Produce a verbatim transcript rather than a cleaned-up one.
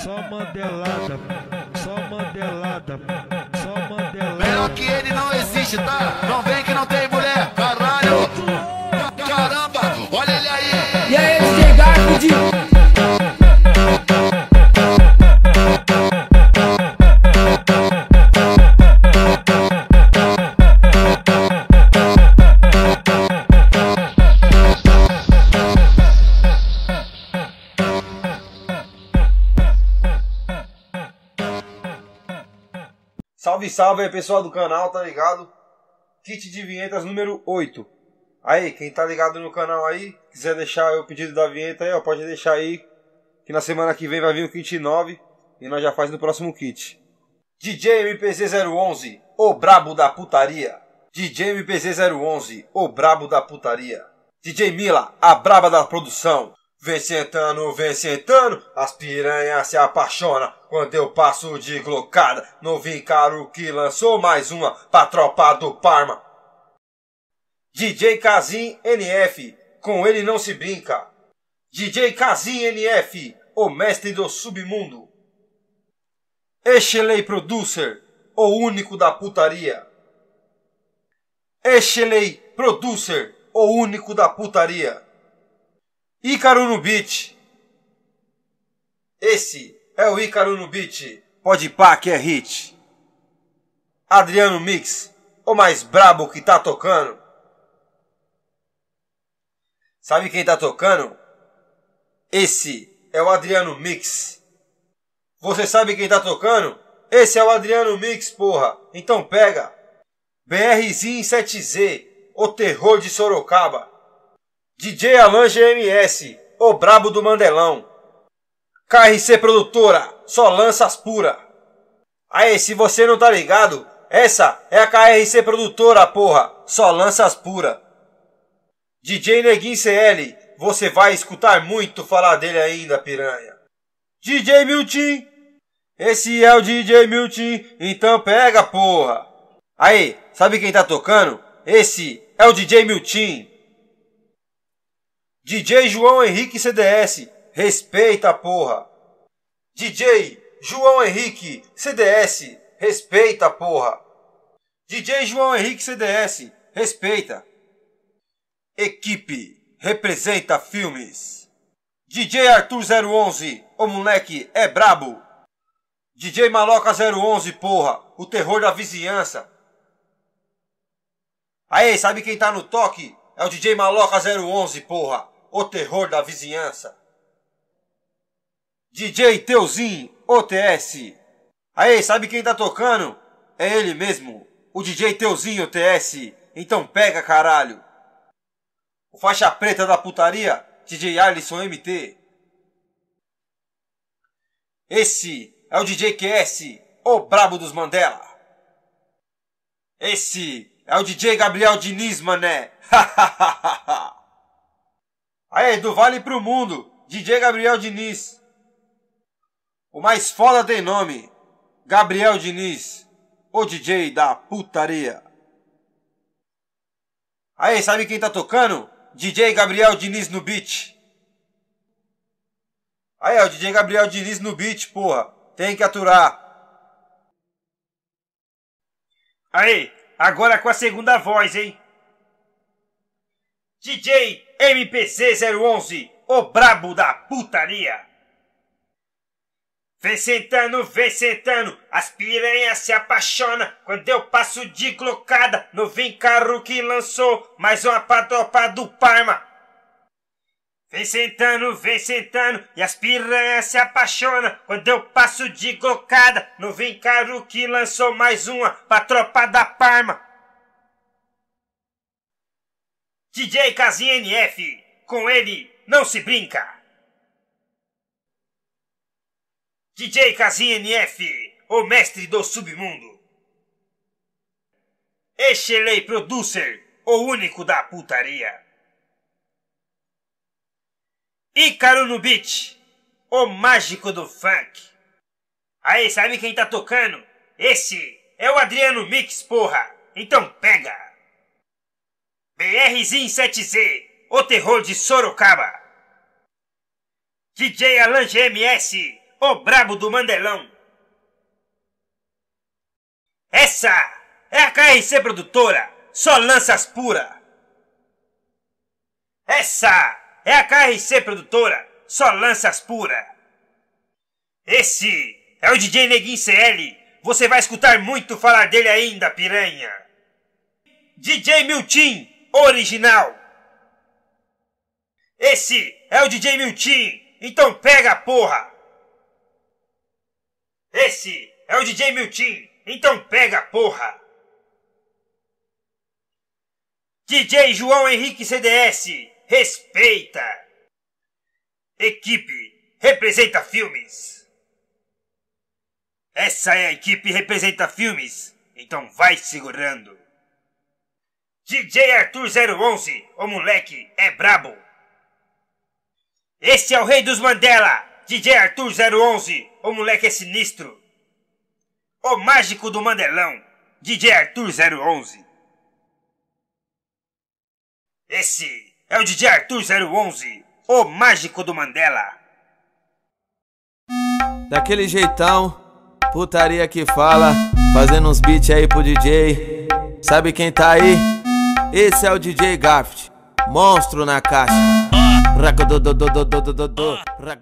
Só mandelada, só mandelada, só mandelada. Melhor que ele não existe, tá? Não vem que não tem mulher, caralho. Caramba, olha ele aí. E aí, D J Garfield. Salve, salve aí, pessoal do canal, tá ligado? Kit de vinhetas número oito. Aí, quem tá ligado no canal aí, quiser deixar o pedido da vinheta aí, ó, pode deixar aí, que na semana que vem vai vir o kit nove e nós já faz no próximo kit. D J M P Z zero onze, o brabo da putaria. D J M P Z zero onze, o brabo da putaria. D J Mila, a braba da produção. Vem sentando, vem sentando, as piranhas se apaixonam quando eu passo de glocada. Novin Caro que lançou mais uma pra tropa do Parma. D J Kazin N F, com ele não se brinca. D J Kazin N F, o mestre do submundo. Eschelley Producer, o único da putaria. Eschelley Producer, o único da putaria. Ícaro no Beat. Esse é o Ícaro no Beat. Pode pá que é hit. Adriano Mix, o mais brabo que tá tocando. Sabe quem tá tocando? Esse é o Adriano Mix. Você sabe quem tá tocando? Esse é o Adriano Mix, porra. Então pega. B R zin sete Z, o terror de Sorocaba. D J Alan G M S, o brabo do Mandelão. K R C Produtora, só lanças pura. Aí, se você não tá ligado, essa é a K R C Produtora, porra, só lanças pura. D J Neguin C L, você vai escutar muito falar dele ainda, piranha. D J Multim, esse é o D J Miltin, então pega, porra. Aí, sabe quem tá tocando? Esse é o D J Multim. D J João Henrique C D S, respeita, porra. D J João Henrique C D S, respeita, porra. D J João Henrique C D S, respeita. Equipe Representa Filmes. D J Arthur zero onze, o moleque é brabo. D J Maloka zero onze, porra, o terror da vizinhança. Aê, sabe quem tá no toque? É o D J Maloka zero onze, porra, o terror da vizinhança. D J Teuzinho, O T S. Aí, sabe quem tá tocando? É ele mesmo, o D J Teuzinho, O T S. Então pega, caralho. O faixa preta da putaria, D J Arlinson M T. Esse é o D J Q S, o brabo dos Mandela. Esse é o D J Gabriel Diniz, mané. Aí, do vale pro mundo, D J Gabriel Diniz. O mais foda tem nome, Gabriel Diniz, o D J da putaria. Aí, sabe quem tá tocando? D J Gabriel Diniz no beat. Aí, é o D J Gabriel Diniz no beat, porra, tem que aturar. Aí, agora com a segunda voz, hein? D J M P Z zero onze, o brabo da putaria. Vem sentando, vem sentando, as piranhas se apaixonam quando eu passo de glocada. Novin Caro que lançou mais uma pra tropa do Parma. Vem sentando, vem sentando, e as piranhas se apaixonam quando eu passo de glocada. Novin Caro que lançou mais uma pra tropa da Parma. D J Kazin N F, com ele não se brinca. D J Kazin N F, o mestre do submundo. Eschelley Producer, o único da putaria. Ícaro no Beat, o mágico do funk. Aí, sabe quem tá tocando? Esse é o Adriano Mix, porra, então pega. B R zin sete Z, o terror de Sorocaba. D J Alan G M S, o brabo do Mandelão. Essa é a K R C Produtora, só lanças pura. Essa é a K R C Produtora, só lanças pura. Esse é o D J Neguin C L, você vai escutar muito falar dele ainda, piranha. D J Miltin Original. Esse é o D J Multim, então pega a porra! Esse é o D J Multim, então pega a porra! D J João Henrique C D S, respeita! Equipe Representa Filmes. Essa é a Equipe Representa Filmes, então vai segurando! D J Arthur zero onze, o moleque é brabo! Esse é o rei dos Mandela, D J Arthur zero onze, o moleque é sinistro. O mágico do Mandelão, D J Arthur zero onze. Esse é o D J Arthur zero onze, o mágico do Mandela. Daquele jeitão, putaria que fala, fazendo uns beats aí pro D J. Sabe quem tá aí? Esse é o D J Garfield, monstro na caixa. Raco do do do do do do do do.